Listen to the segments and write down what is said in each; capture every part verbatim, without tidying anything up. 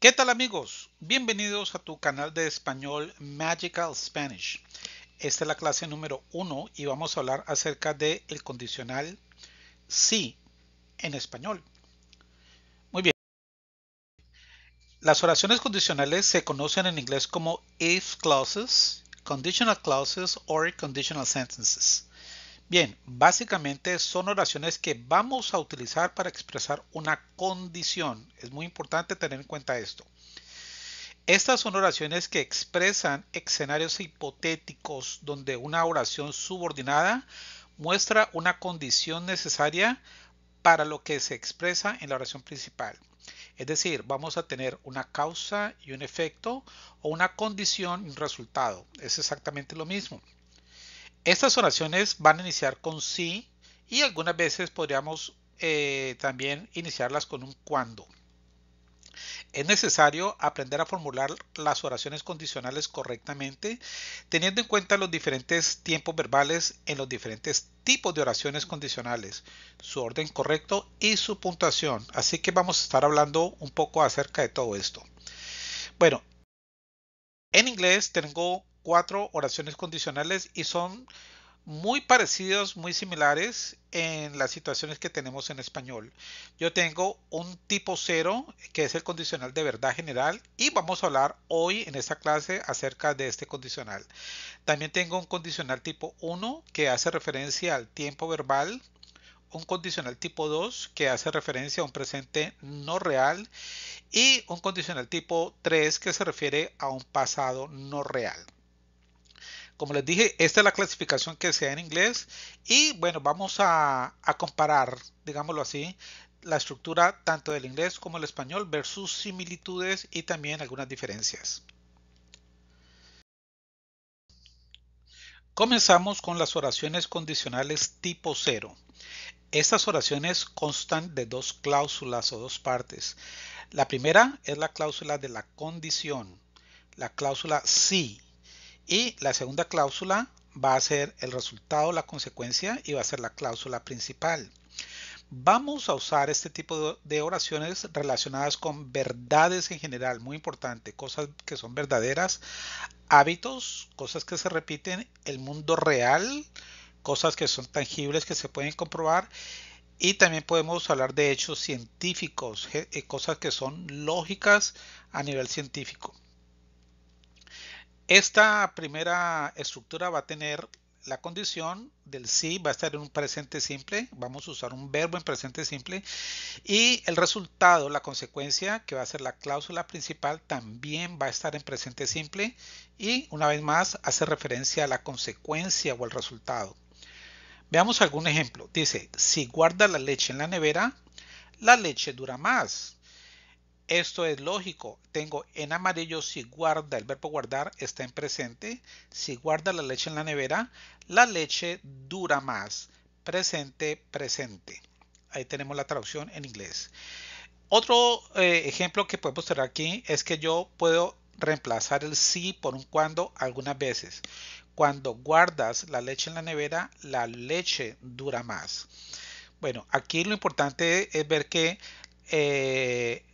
¿Qué tal amigos? Bienvenidos a tu canal de español Magical Spanish. Esta es la clase número uno y vamos a hablar acerca del el condicional sí en español. Muy bien. Las oraciones condicionales se conocen en inglés como if clauses, conditional clauses o conditional sentences. Bien, básicamente son oraciones que vamos a utilizar para expresar una condición. Es muy importante tener en cuenta esto. Estas son oraciones que expresan escenarios hipotéticos donde una oración subordinada muestra una condición necesaria para lo que se expresa en la oración principal. Es decir, vamos a tener una causa y un efecto o una condición y un resultado. Es exactamente lo mismo. Estas oraciones van a iniciar con sí y algunas veces podríamos eh, también iniciarlas con un cuando. Es necesario aprender a formular las oraciones condicionales correctamente, teniendo en cuenta los diferentes tiempos verbales en los diferentes tipos de oraciones condicionales, su orden correcto y su puntuación. Así que vamos a estar hablando un poco acerca de todo esto. Bueno, en inglés tengo cuatro oraciones condicionales y son muy parecidos, muy similares en las situaciones que tenemos en español. Yo tengo un tipo cero que es el condicional de verdad general y vamos a hablar hoy en esta clase acerca de este condicional. También tengo un condicional tipo uno que hace referencia al tiempo verbal, un condicional tipo dos que hace referencia a un presente no real y un condicional tipo tres que se refiere a un pasado no real. Como les dije, esta es la clasificación que se da en inglés y bueno, vamos a, a comparar, digámoslo así, la estructura tanto del inglés como el español ver sus similitudes y también algunas diferencias. Comenzamos con las oraciones condicionales tipo cero. Estas oraciones constan de dos cláusulas o dos partes. La primera es la cláusula de la condición, la cláusula sí. Y la segunda cláusula va a ser el resultado, la consecuencia y va a ser la cláusula principal. Vamos a usar este tipo de oraciones relacionadas con verdades en general, muy importante, cosas que son verdaderas, hábitos, cosas que se repiten, el mundo real, cosas que son tangibles que se pueden comprobar y también podemos hablar de hechos científicos, cosas que son lógicas a nivel científico. Esta primera estructura va a tener la condición del sí, va a estar en un presente simple, vamos a usar un verbo en presente simple y el resultado, la consecuencia que va a ser la cláusula principal también va a estar en presente simple y una vez más hace referencia a la consecuencia o al resultado. Veamos algún ejemplo, dice, si guarda la leche en la nevera, la leche dura más. Esto es lógico. Tengo en amarillo si guarda, el verbo guardar está en presente. Si guarda la leche en la nevera, la leche dura más. Presente, presente. Ahí tenemos la traducción en inglés. Otro eh, ejemplo que podemos tener aquí es que yo puedo reemplazar el sí por un cuando algunas veces. Cuando guardas la leche en la nevera, la leche dura más. Bueno, aquí lo importante es ver que Eh,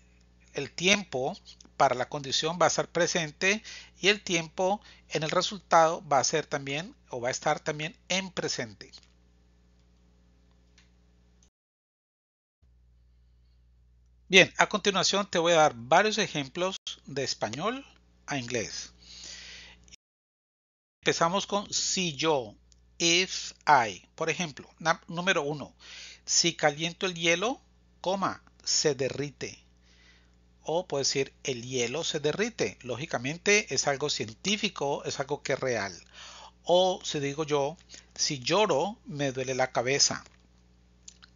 el tiempo para la condición va a estar presente y el tiempo en el resultado va a ser también o va a estar también en presente. Bien, a continuación te voy a dar varios ejemplos de español a inglés. Empezamos con si yo, if I. Por ejemplo, número uno, si caliento el hielo, coma, se derrite. O puedo decir, el hielo se derrite. Lógicamente es algo científico, es algo que es real. O si digo yo, si lloro, me duele la cabeza.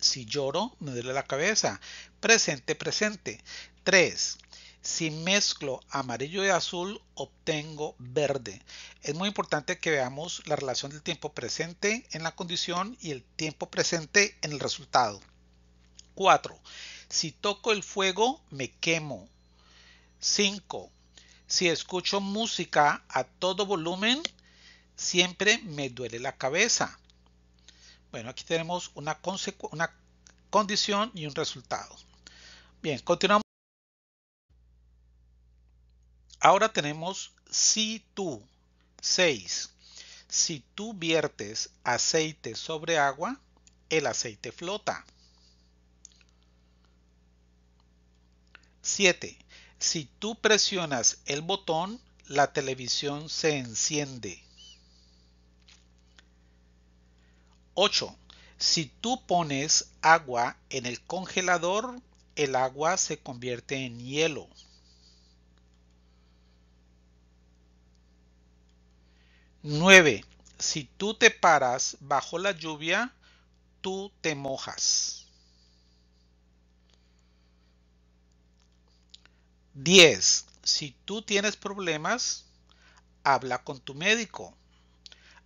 Si lloro, me duele la cabeza. Presente, presente. tres. Si mezclo amarillo y azul, obtengo verde. Es muy importante que veamos la relación del tiempo presente en la condición y el tiempo presente en el resultado. cuatro. Si toco el fuego, me quemo. cinco. Si escucho música a todo volumen, siempre me duele la cabeza. Bueno, aquí tenemos una, una condición y un resultado. Bien, continuamos. Ahora tenemos si tú. seis. Si tú viertes aceite sobre agua, el aceite flota. siete. Si tú presionas el botón, la televisión se enciende. ocho. Si tú pones agua en el congelador, el agua se convierte en hielo. nueve. Si tú te paras bajo la lluvia, tú te mojas. diez. Si tú tienes problemas, habla con tu médico.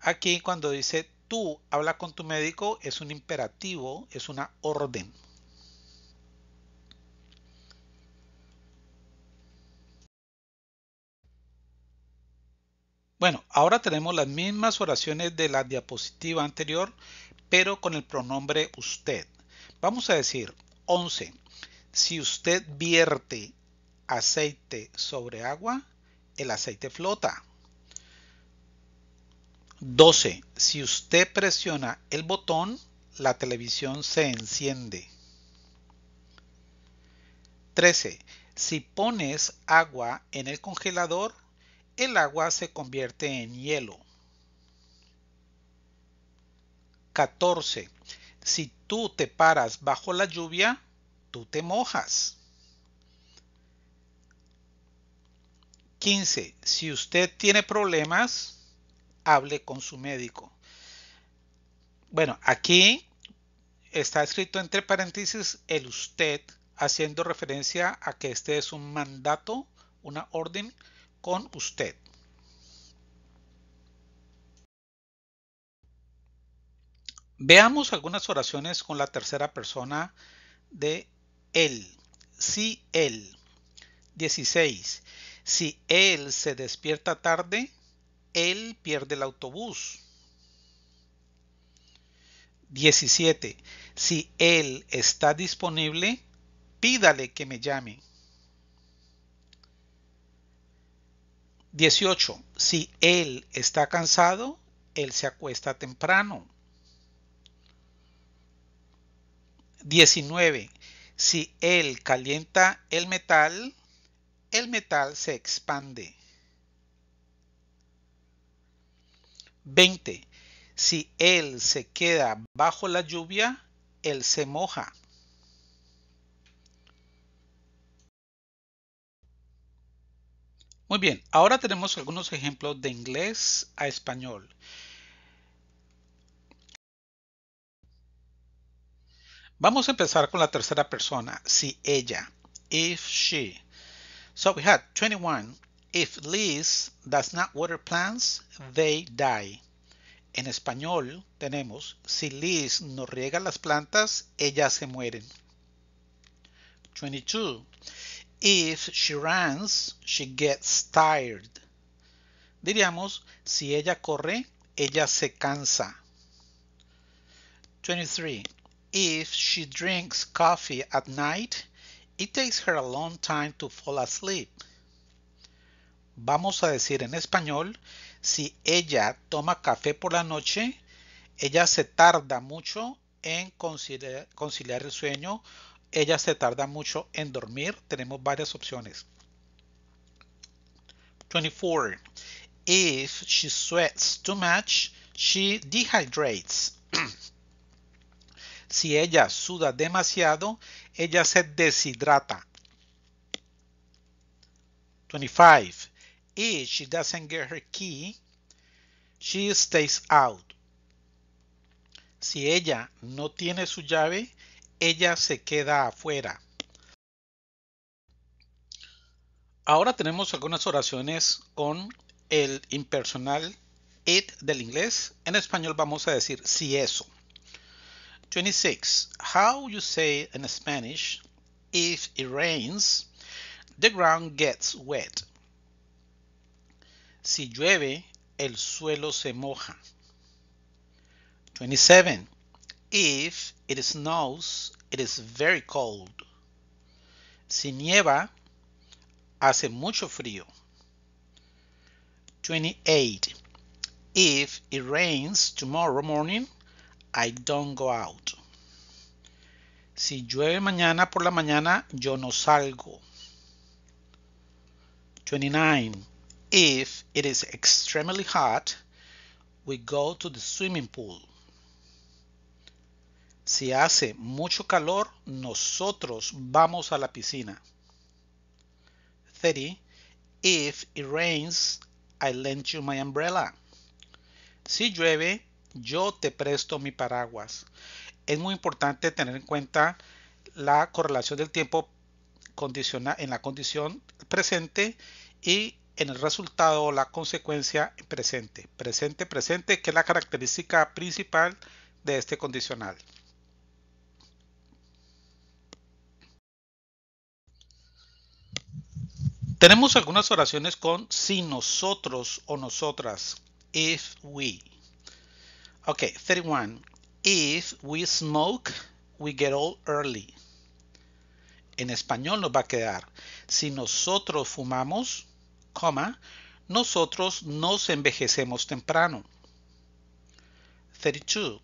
Aquí cuando dice tú, habla con tu médico, es un imperativo, es una orden. Bueno, ahora tenemos las mismas oraciones de la diapositiva anterior, pero con el pronombre usted. Vamos a decir once. Si usted vierte aceite sobre agua, el aceite flota. doce. Si usted presiona el botón, la televisión se enciende. trece. Si pones agua en el congelador, el agua se convierte en hielo. catorce. Si tú te paras bajo la lluvia, tú te mojas. quince. Si usted tiene problemas, hable con su médico. Bueno, aquí está escrito entre paréntesis el usted, haciendo referencia a que este es un mandato, una orden con usted. Veamos algunas oraciones con la tercera persona de él. Si él. dieciséis. Si él se despierta tarde, él pierde el autobús. diecisiete. Si él está disponible, pídale que me llame. dieciocho. Si él está cansado, él se acuesta temprano. diecinueve. Si él calienta el metal, el metal se expande. veinte. Si él se queda bajo la lluvia, él se moja. Muy bien, ahora tenemos algunos ejemplos de inglés a español. Vamos a empezar con la tercera persona, si ella, if she. So we had twenty-one, if Liz does not water plants, they die. En español tenemos, si Liz no riega las plantas, ellas se mueren. twenty-two. If she runs, she gets tired. Diríamos, si ella corre, ella se cansa. twenty-three. If she drinks coffee at night, it takes her a long time to fall asleep. Vamos a decir en español, si ella toma café por la noche, ella se tarda mucho en conciliar, conciliar el sueño. Ella se tarda mucho en dormir. Tenemos varias opciones. twenty-four. If she sweats too much, she dehydrates. Si ella suda demasiado, ella se deshidrata. twenty-five. If she doesn't get her key, she stays out. Si ella no tiene su llave, ella se queda afuera. Ahora tenemos algunas oraciones con el impersonal it del inglés. En español vamos a decir si eso. twenty-six. How you say in Spanish, if it rains, the ground gets wet. Si llueve, el suelo se moja. twenty-seven. If it snows, it is very cold. Si nieva, hace mucho frío. twenty-eight. If it rains tomorrow morning, I don't go out. Si llueve mañana por la mañana, yo no salgo. twenty-nine. If it is extremely hot, we go to the swimming pool. Si hace mucho calor, nosotros vamos a la piscina. thirty. If it rains, I lend you my umbrella. Si llueve, yo te presto mi paraguas. Es muy importante tener en cuenta la correlación del tiempo condiciona, en la condición presente y en el resultado o la consecuencia presente. Presente, presente, que es la característica principal de este condicional. Tenemos algunas oraciones con si, nosotros o nosotras. If we. Ok, thirty-one. If we smoke, we get old early. En español nos va a quedar. Si nosotros fumamos, coma, nosotros nos envejecemos temprano. thirty-two.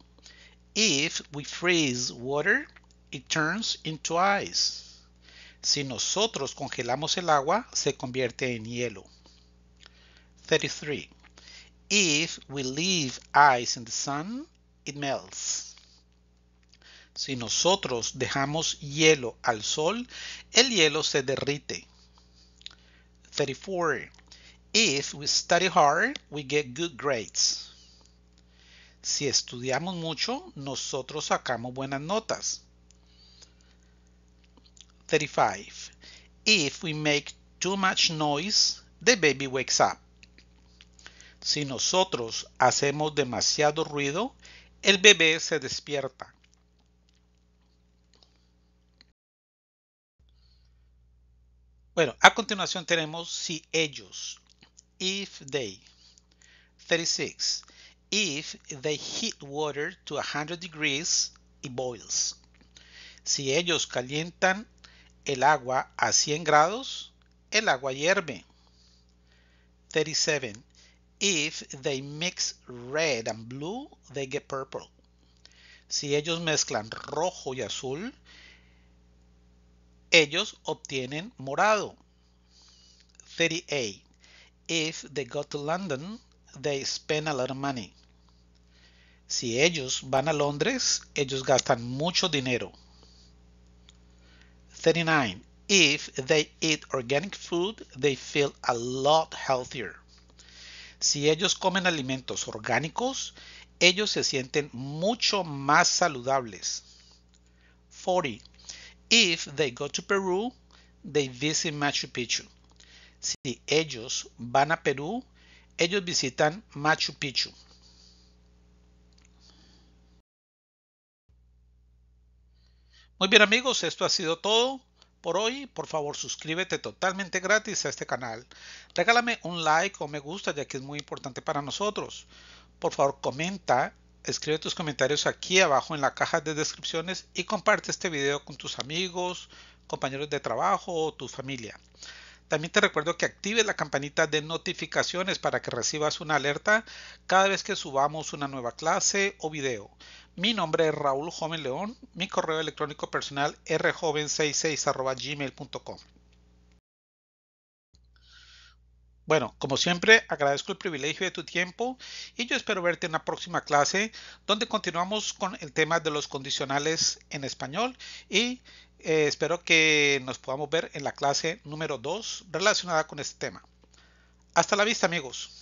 If we freeze water, it turns into ice. Si nosotros congelamos el agua, se convierte en hielo. thirty-three. If we leave ice in the sun, it melts. Si nosotros dejamos hielo al sol, el hielo se derrite. thirty-four. If we study hard, we get good grades. Si estudiamos mucho, nosotros sacamos buenas notas. thirty-five. If we make too much noise, the baby wakes up. Si nosotros hacemos demasiado ruido, el bebé se despierta. Bueno, a continuación tenemos si ellos. If they. thirty-six. If they heat water to one hundred degrees, it boils. Si ellos calientan el agua a cien grados, el agua hierve. thirty-seven. If they mix red and blue, they get purple. Si ellos mezclan rojo y azul, ellos obtienen morado. thirty-eight. If they go to London, they spend a lot of money. Si ellos van a Londres, ellos gastan mucho dinero. thirty-nine. If they eat organic food, they feel a lot healthier. Si ellos comen alimentos orgánicos, ellos se sienten mucho más saludables. forty. If they go to Peru, they visit Machu Picchu. Si ellos van a Perú, ellos visitan Machu Picchu. Muy bien amigos, esto ha sido todo. Por hoy, por favor, suscríbete totalmente gratis a este canal. Regálame un like o me gusta, ya que es muy importante para nosotros. Por favor, comenta, escribe tus comentarios aquí abajo en la caja de descripciones y comparte este video con tus amigos, compañeros de trabajo o tu familia. También te recuerdo que actives la campanita de notificaciones para que recibas una alerta cada vez que subamos una nueva clase o video. Mi nombre es Raúl Joven León, mi correo electrónico personal r joven sesenta y seis arroba gmail punto com. Bueno, como siempre, agradezco el privilegio de tu tiempo y yo espero verte en la próxima clase donde continuamos con el tema de los condicionales en español y eh, espero que nos podamos ver en la clase número dos relacionada con este tema. Hasta la vista, amigos.